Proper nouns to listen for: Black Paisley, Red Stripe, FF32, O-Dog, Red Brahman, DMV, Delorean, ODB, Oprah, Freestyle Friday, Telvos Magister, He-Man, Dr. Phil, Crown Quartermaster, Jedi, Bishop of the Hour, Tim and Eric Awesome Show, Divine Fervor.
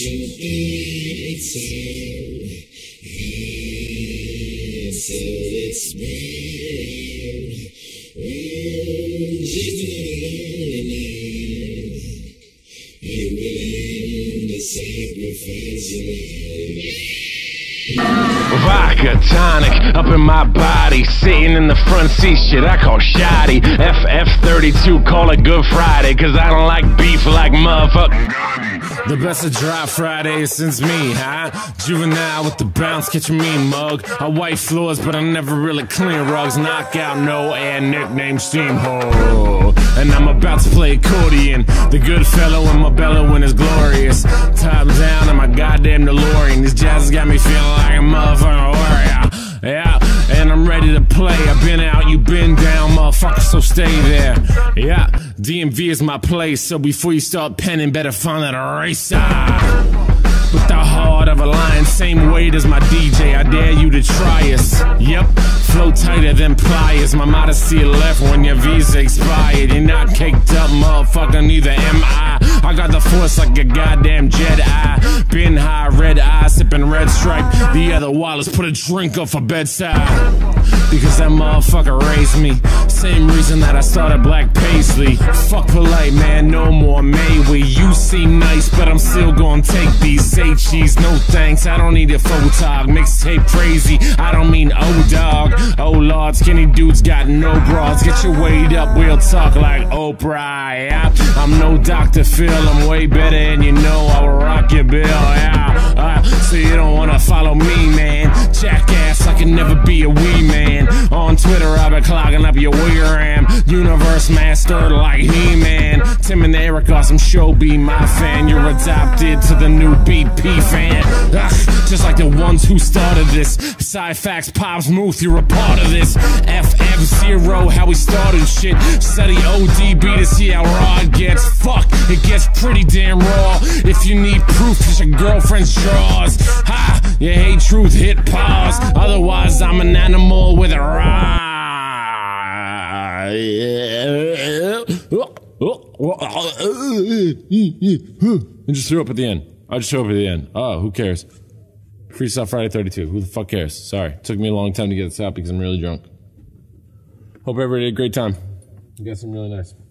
Vodka tonic up in my body, sitting in the front seat, shit I call shoddy. FF32, call it Good Friday, cause I don't like beef like motherfucker. The best of dry Fridays since me, huh? Juvenile with the bounce, catch a mean mug. I wipe floors, but I never really clean rugs. Knockout, no air, nickname Steamhole. And I'm about to play accordion. The good fellow in my bellowing is glorious. Top down in my goddamn DeLorean. This jazz has got me feeling like a motherfucking warrior. Yeah, and I'm ready to play. I've been out, you've been down, motherfucker, so stay there. Yeah, DMV is my place, so before you start penning, better find that eraser. With the heart of a lion, same weight as my DJ, I dare you to try us. Yep, flow tighter than pliers, my modesty left when your visa expired. You're not caked up, motherfucker, neither am I got the force like a goddamn Jedi. Been high, red eye, sipping Red Stripe. The other Wallace put a drink up for bedside, because that motherfucker raised me. Same reason that I started Black Paisley. Fuck polite, man, no more may we. You seem nice, but I'm still gonna take these. Say cheese, no thanks, I don't need a photog. Mixtape crazy, I don't mean O-Dog. Oh lord, skinny dudes got no broads. Get your weight up, we'll talk like Oprah, yeah. I'm no Dr. Phil, I'm way better and you know I'll rock your bill, yeah. So you don't wanna follow me, man. Jackass, I can never be a wee man. On Twitter, I've been clogging up your ram. Universe master like He-Man. Tim and Eric Awesome Show, be my fan. You're adopted to the new BP fan. Ugh, just like the ones who started this. Side facts, pops, move, you're a part of this. FF0, how we started shit. Study ODB to see how raw it gets. Fuck, it gets pretty damn raw. If you need proof, it's your girlfriend's drawers. Ha, you hate truth, hit pause. Otherwise, I'm an animal with a ride. I just threw up at the end. I just threw up at the end. Oh, who cares? Freestyle Friday 32. Who the fuck cares? Sorry. Took me a long time to get this out because I'm really drunk. Hope everybody had a great time. You got some really nice.